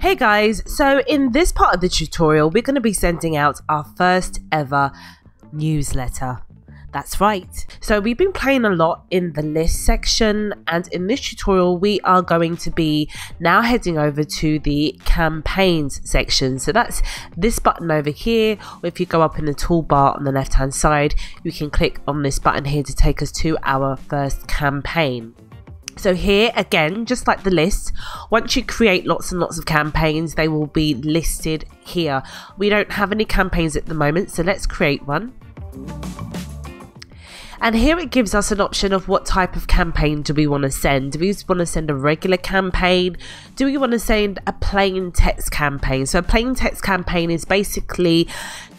Hey guys, so in this part of the tutorial, we're going to be sending out our first ever newsletter. That's right. So we've been playing a lot in the list section, and in this tutorial we are going to be now heading over to the campaigns section. So that's this button over here, or if you go up in the toolbar on the left hand side, you can click on this button here to take us to our first campaign. So here again, just like the list, once you create lots and lots of campaigns, they will be listed here. We don't have any campaigns at the moment, so let's create one. And here it gives us an option of what type of campaign do we want to send. Do we just want to send a regular campaign? Do we want to send a plain text campaign? So a plain text campaign is basically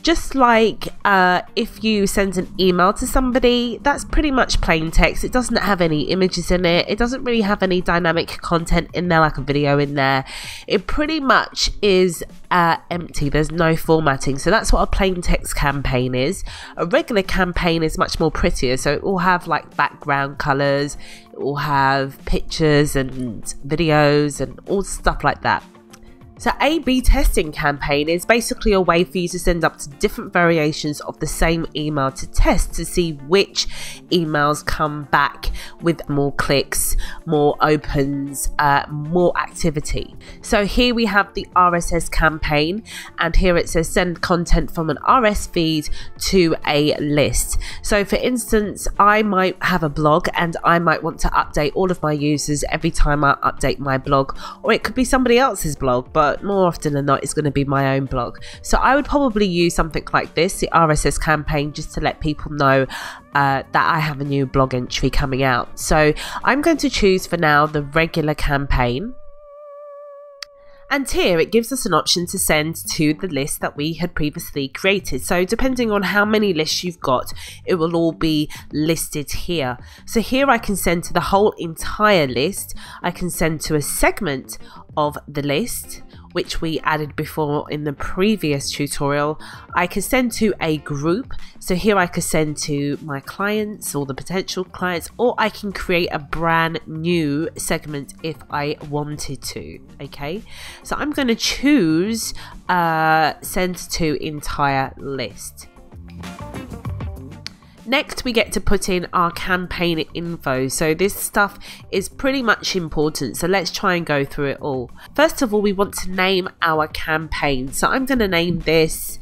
just like if you send an email to somebody, that's pretty much plain text. It doesn't have any images in it. It doesn't really have any dynamic content in there, like a video in there. It pretty much is empty. There's no formatting. So that's what a plain text campaign is. A regular campaign is much more prettier. So it will have like background colors. It will have pictures and videos and all stuff like that. So A/B testing campaign is basically a way for you to send up to different variations of the same email to test to see which emails come back with more clicks, more opens, more activity. So here we have the RSS campaign, and here it says send content from an RSS feed to a list. So for instance, I might have a blog and I might want to update all of my users every time I update my blog, or it could be somebody else's blog, but more often than not it's going to be my own blog. So I would probably use something like this, the RSS campaign, just to let people know that I have a new blog entry coming out. So I'm going to choose for now the regular campaign. And here it gives us an option to send to the list that we had previously created. So depending on how many lists you've got, it will all be listed here. So here I can send to the whole entire list. I can send to a segment of the list, which we added before in the previous tutorial. I can send to a group. So here I could send to my clients or the potential clients, or I can create a brand new segment if I wanted to. Okay. So I'm going to choose send to entire list. Next, we get to put in our campaign info. So this stuff is pretty much important. So let's try and go through it all. First of all, we want to name our campaign. So I'm going to name this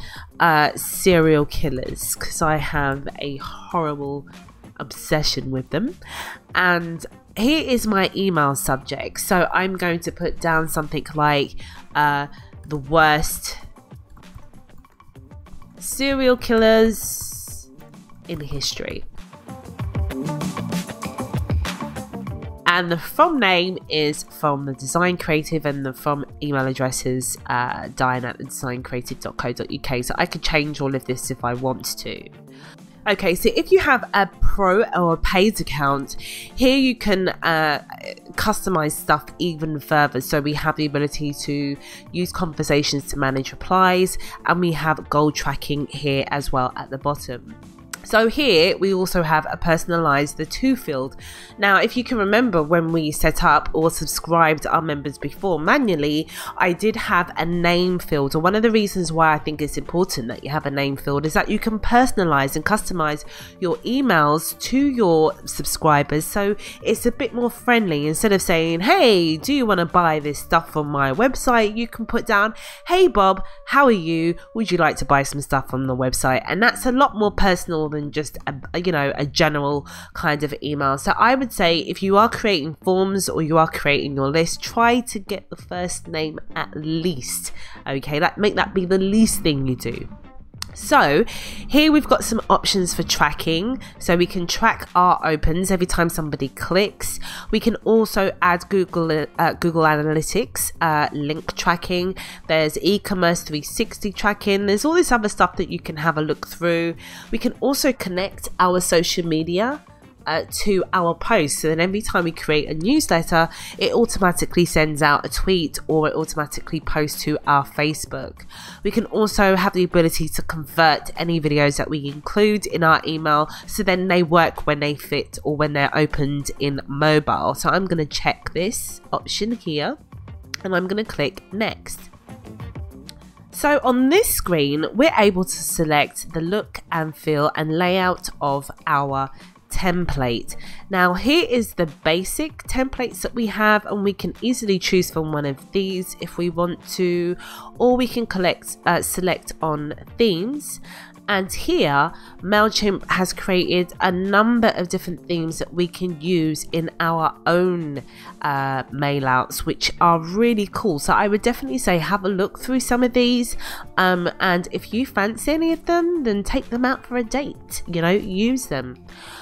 Serial Killers, because I have a horrible obsession with them. And here is my email subject. So I'm going to put down something like the worst serial killers in history. And the from name is from the Design Creative, and the from email address is diane@designcreative.co.uk. So I could change all of this if I want to. Okay, so if you have a pro or a paid account, here you can customize stuff even further. So we have the ability to use conversations to manage replies, and we have goal tracking here as well at the bottom. So here we also have a personalize the to field. Now, if you can remember, when we set up or subscribed our members before manually, I did have a name field. And one of the reasons why I think it's important that you have a name field is that you can personalize and customize your emails to your subscribers. So it's a bit more friendly. Instead of saying, hey, do you want to buy this stuff on my website? You can put down, hey, Bob, how are you? Would you like to buy some stuff on the website? And that's a lot more personal than just a general kind of email. So I would say if you are creating forms or you are creating your list, try to get the first name at least. Okay, make that be the least thing you do. So here we've got some options for tracking. So we can track our opens every time somebody clicks. We can also add Google Analytics, link tracking. There's e-commerce 360 tracking. There's all this other stuff that you can have a look through. We can also connect our social media to our posts. So then every time we create a newsletter, it automatically sends out a tweet, or it automatically posts to our Facebook. We can also have the ability to convert any videos that we include in our email, so then they work when they fit or when they're opened in mobile. So I'm going to check this option here. and I'm going to click next. So on this screen, we're able to select the look and feel and layout of our template. Now here is the basic templates that we have, and we can easily choose from one of these if we want to, or we can select on themes. And here MailChimp has created a number of different themes that we can use in our own mailouts, which are really cool. So I would definitely say have a look through some of these, and if you fancy any of them, then take them out for a date, you know, use them.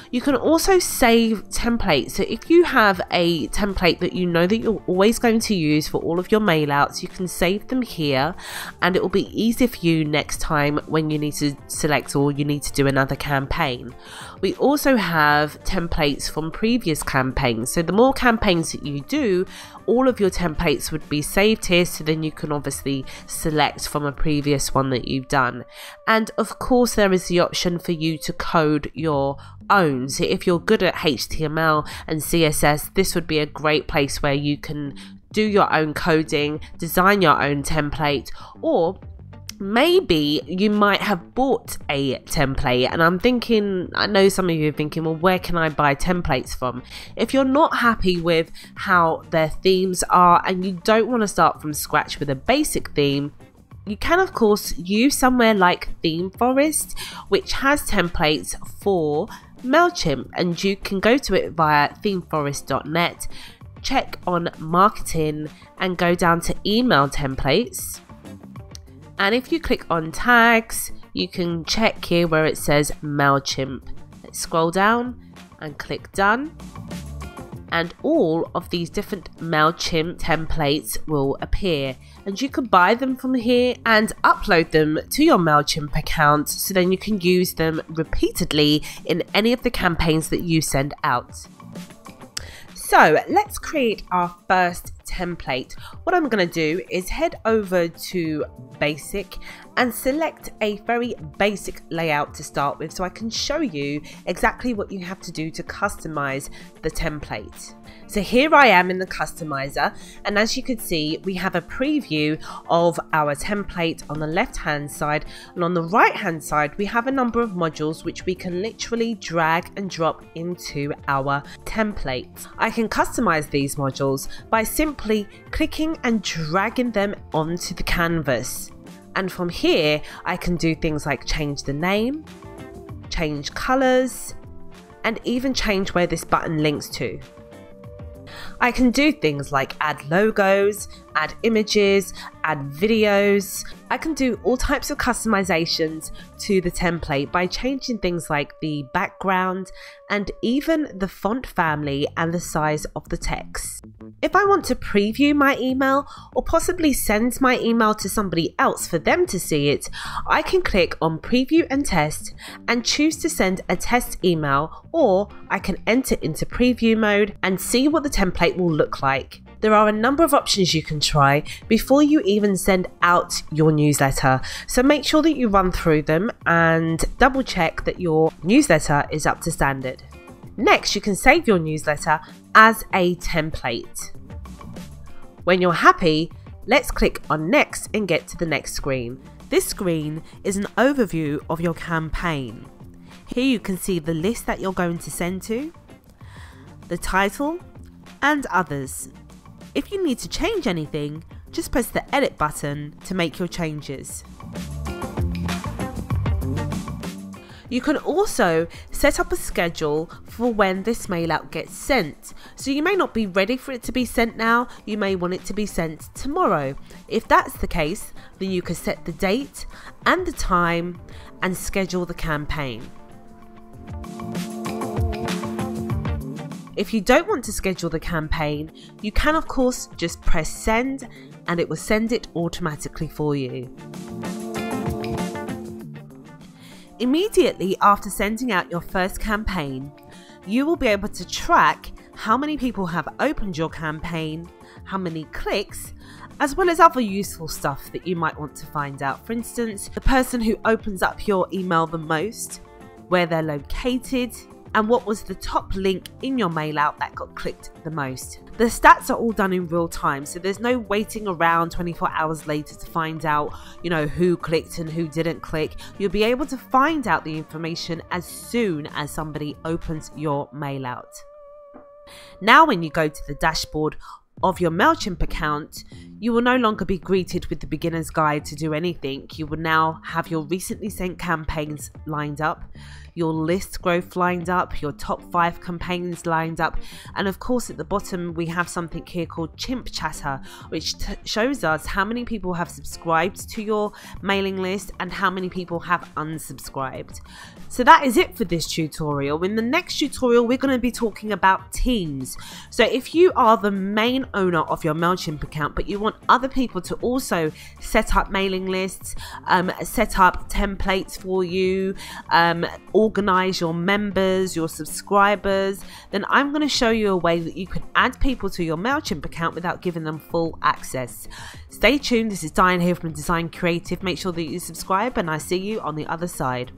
You can also save templates. So if you have a template that you know that you're always going to use for all of your mailouts, you can save them here, and it will be easy for you next time when you need to select or you need to do another campaign. We also have templates from previous campaigns, so the more campaigns that you do, all of your templates would be saved here, so then you can obviously select from a previous one that you've done. And of course there is the option for you to code your own. So if you're good at HTML and CSS, this would be a great place where you can do your own coding, design your own template, or maybe you might have bought a template. And I'm thinking, I know some of you are thinking, well, where can I buy templates from? If you're not happy with how their themes are and you don't want to start from scratch with a basic theme, you can of course use somewhere like ThemeForest, which has templates for MailChimp, and you can go to it via themeforest.net, check on marketing and go down to email templates. And if you click on tags, you can check here where it says MailChimp. Let's scroll down and click done. And all of these different MailChimp templates will appear, and you can buy them from here and upload them to your MailChimp account, so then you can use them repeatedly in any of the campaigns that you send out. So let's create our first template. What I'm going to do is head over to basic and select a very basic layout to start with, so I can show you exactly what you have to do to customize the template. So here I am in the customizer, and as you can see, we have a preview of our template on the left hand side, and on the right hand side we have a number of modules which we can literally drag and drop into our template. I can customize these modules by simply clicking and dragging them onto the canvas. And from here, I can do things like change the name, change colors, and even change where this button links to. I can do things like add logos, add images, add videos. I can do all types of customizations to the template by changing things like the background and even the font family and the size of the text. If I want to preview my email or possibly send my email to somebody else for them to see it, I can click on preview and test and choose to send a test email, or I can enter into preview mode and see what the template will look like. There are a number of options you can try before you even send out your newsletter, so make sure that you run through them and double check that your newsletter is up to standard. Next, you can save your newsletter as a template. When you're happy, let's click on next and get to the next screen. This screen is an overview of your campaign. Here you can see the list that you're going to send to, the title, and others. If you need to change anything, just press the edit button to make your changes. You can also set up a schedule for when this mailout gets sent. So you may not be ready for it to be sent now, you may want it to be sent tomorrow. If that's the case, then you can set the date and the time and schedule the campaign. If you don't want to schedule the campaign, you can of course just press send and it will send it automatically for you. Immediately after sending out your first campaign, you will be able to track how many people have opened your campaign, how many clicks, as well as other useful stuff that you might want to find out. For instance, the person who opens up your email the most, where they're located, and what was the top link in your mail out that got clicked the most. The stats are all done in real time, so there's no waiting around 24 hours later to find out, you know, who clicked and who didn't click. You'll be able to find out the information as soon as somebody opens your mail out. Now, when you go to the dashboard of your MailChimp account, you will no longer be greeted with the beginner's guide to do anything. You will now have your recently sent campaigns lined up, your list growth lined up, your top 5 campaigns lined up, and of course at the bottom we have something here called Chimp Chatter, which shows us how many people have subscribed to your mailing list and how many people have unsubscribed. So that is it for this tutorial. In the next tutorial we're going to be talking about teams. So if you are the main owner of your MailChimp account but you want other people to also set up mailing lists, set up templates for you, organize your members, your subscribers, then I'm going to show you a way that you can add people to your MailChimp account without giving them full access. Stay tuned. This is Diane here from Design Creative. Make sure that you subscribe and I see you on the other side.